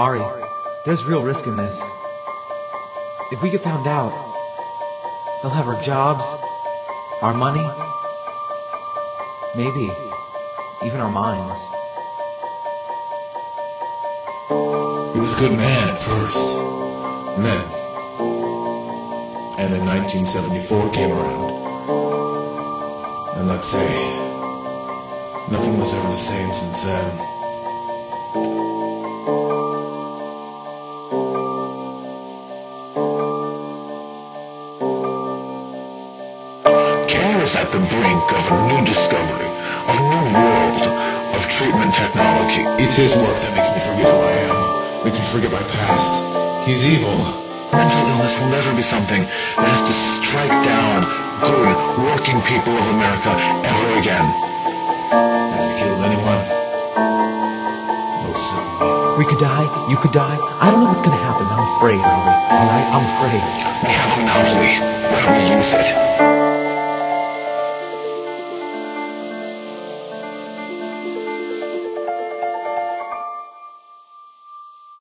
Ari, there's real risk in this. If we get found out, they'll have our jobs, our money, maybe even our minds. He was a good man at first, and then 1974 came around, and let's say, nothing was ever the same since then. Care is at the brink of a new discovery, of a new world, of treatment technology. It's his work that makes me forget who I am, makes me forget my past. He's evil. Mental illness will never be something that has to strike down good, working people of America ever again. Has he killed anyone? No, certainly. We could die, you could die. I don't know what's going to happen. I'm afraid, Ari. All right? I'm afraid. We have it now, Lee. We're going to use it.